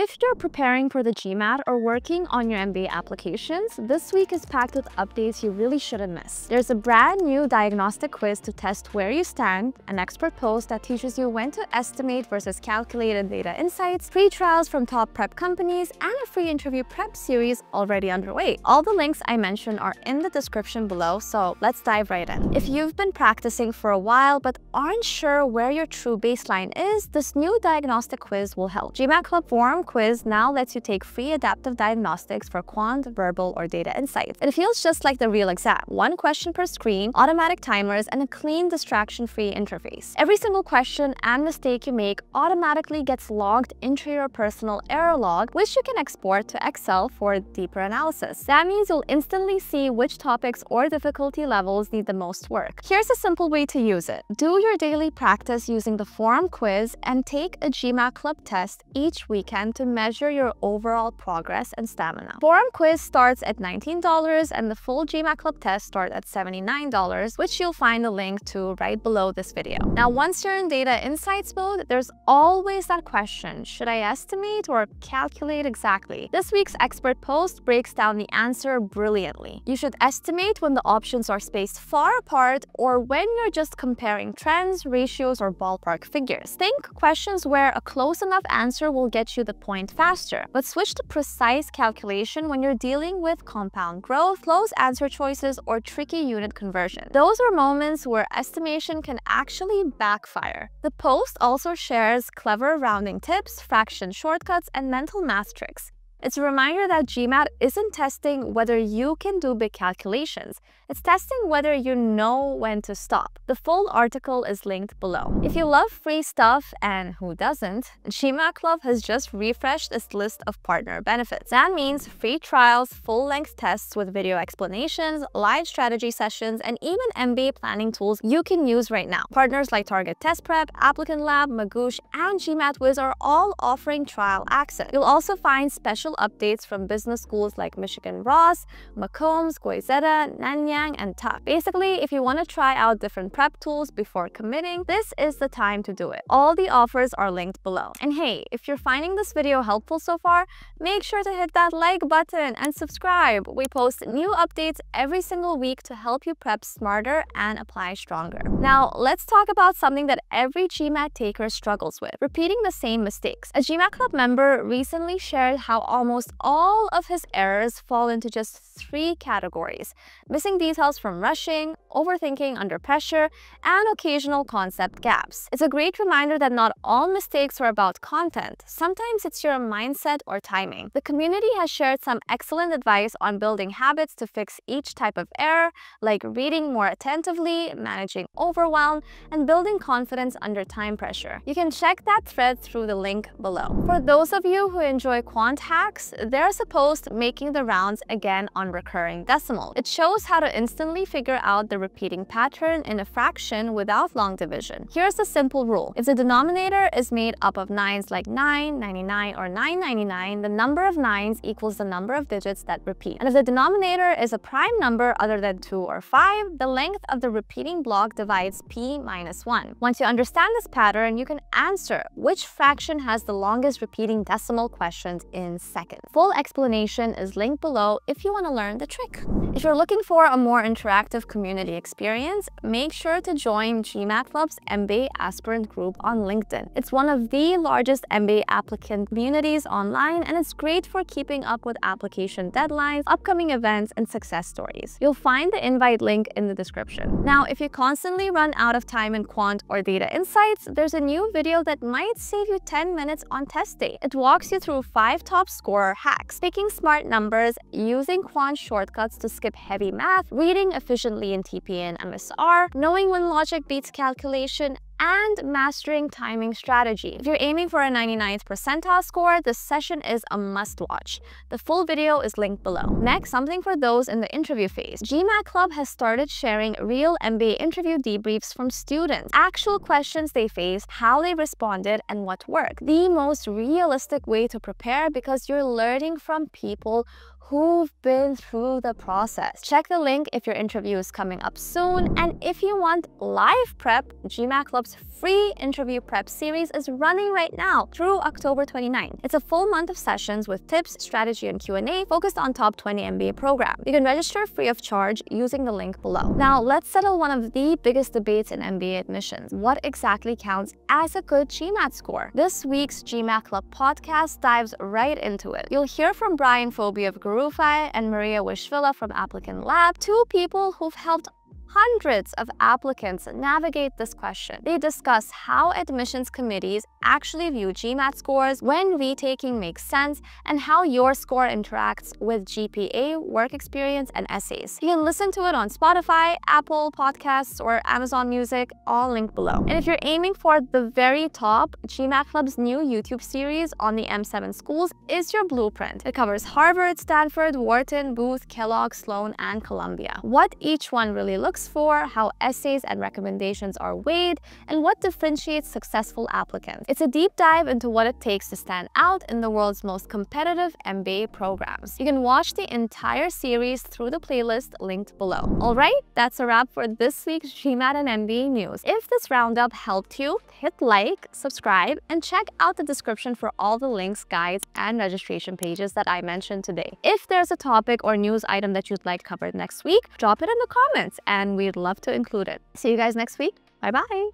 If you're preparing for the GMAT or working on your MBA applications, this week is packed with updates you really shouldn't miss. There's a brand new diagnostic quiz to test where you stand, an expert post that teaches you when to estimate versus calculate and data insights, free trials from top prep companies, and a free interview prep series already underway. All the links I mentioned are in the description below, so let's dive right in. If you've been practicing for a while but aren't sure where your true baseline is, this new diagnostic quiz will help. GMAT Club Forum quiz now lets you take free adaptive diagnostics for quant, verbal, or data insights. It feels just like the real exam. One question per screen, automatic timers, and a clean, distraction-free interface. Every single question and mistake you make automatically gets logged into your personal error log, which you can export to Excel for deeper analysis. That means you'll instantly see which topics or difficulty levels need the most work. Here's a simple way to use it. Do your daily practice using the forum quiz and take a GMAT Club test each weekend to measure your overall progress and stamina. Forum quiz starts at $19 and the full GMAT Club test starts at $79, which you'll find a link to right below this video. Now, once you're in data insights mode, there's always that question, should I estimate or calculate exactly? This week's expert post breaks down the answer brilliantly. You should estimate when the options are spaced far apart or when you're just comparing trends, ratios, or ballpark figures. Think questions where a close enough answer will get you the point faster, but switch to precise calculation when you're dealing with compound growth, close answer choices, or tricky unit conversion. Those are moments where estimation can actually backfire. The post also shares clever rounding tips, fraction shortcuts, and mental math tricks. It's a reminder that GMAT isn't testing whether you can do big calculations. It's testing whether you know when to stop. The full article is linked below. If you love free stuff, and who doesn't, GMAT Club has just refreshed its list of partner benefits. That means free trials, full-length tests with video explanations, live strategy sessions, and even MBA planning tools you can use right now. Partners like Target Test Prep, Applicant Lab, Magoosh, and GMAT Wizard are all offering trial access. You'll also find special updates from business schools like Michigan Ross, McCombs, Goizueta, Nanyang, and Tuck. Basically, if you want to try out different prep tools before committing, this is the time to do it. All the offers are linked below. And hey, if you're finding this video helpful so far, make sure to hit that like button and subscribe. We post new updates every single week to help you prep smarter and apply stronger. Now, let's talk about something that every GMAT taker struggles with, repeating the same mistakes. A GMAT Club member recently shared how almost all of his errors fall into just three categories: missing details from rushing, overthinking under pressure, and occasional concept gaps. It's a great reminder that not all mistakes are about content. Sometimes it's your mindset or timing. The community has shared some excellent advice on building habits to fix each type of error, like reading more attentively, managing overwhelm, and building confidence under time pressure. You can check that thread through the link below. For those of you who enjoy quant hacks, they're supposed to making the rounds again on recurring decimals. It shows how to instantly figure out the repeating pattern in a fraction without long division. Here's a simple rule. If the denominator is made up of 9s like 9, 99, or 999, the number of 9s equals the number of digits that repeat. And if the denominator is a prime number other than 2 or 5, the length of the repeating block divides p minus 1. Once you understand this pattern, you can answer which fraction has the longest repeating decimal questions in seconds. Full explanation is linked below if you want to learn the trick. If you're looking for a more interactive community experience, make sure to join GMAT Club's MBA aspirant group on LinkedIn. It's one of the largest MBA applicant communities online, and it's great for keeping up with application deadlines, upcoming events, and success stories. You'll find the invite link in the description. Now, if you constantly run out of time in quant or data insights, there's a new video that might save you 10 minutes on test day. It walks you through 5 top scorer hacks: picking smart numbers, using quant shortcuts to skip heavy math, reading efficiently in TPN and MSR, knowing when logic beats calculation, and mastering timing strategy. If you're aiming for a 99th percentile score, this session is a must-watch. The full video is linked below. Next, something for those in the interview phase. GMAT Club has started sharing real MBA interview debriefs from students, actual questions they faced, how they responded, and what worked. The most realistic way to prepare, because you're learning from people who've been through the process. Check the link if your interview is coming up soon. And if you want live prep, GMAT Club Lab's free interview prep series is running right now through October 29. It's a full month of sessions with tips, strategy, and Q&A focused on top 20 MBA programs. You can register free of charge using the link below. Now, let's settle one of the biggest debates in MBA admissions. What exactly counts as a good GMAT score? This week's GMAT Club podcast dives right into it. You'll hear from Brian Phobie of GuruFi and Maria Wishvilla from Applicant Lab, two people who've helped hundreds of applicants navigate this question. They discuss how admissions committees actually view GMAT scores, when retaking makes sense, and how your score interacts with GPA, work experience, and essays. You can listen to it on Spotify, Apple Podcasts, or Amazon Music, all linked below. And if you're aiming for the very top, GMAT Club's new YouTube series on the M7 schools is your blueprint. It covers Harvard, Stanford, Wharton, Booth, Kellogg, Sloan, and Columbia. What each one really looks for, how essays and recommendations are weighed, and what differentiates successful applicants. It's a deep dive into what it takes to stand out in the world's most competitive MBA programs. You can watch the entire series through the playlist linked below. All right, that's a wrap for this week's GMAT and MBA news. If this roundup helped you, hit like, subscribe, and check out the description for all the links, guides, and registration pages that I mentioned today. If there's a topic or news item that you'd like covered next week, drop it in the comments and we'd love to include it. See you guys next week. Bye-bye.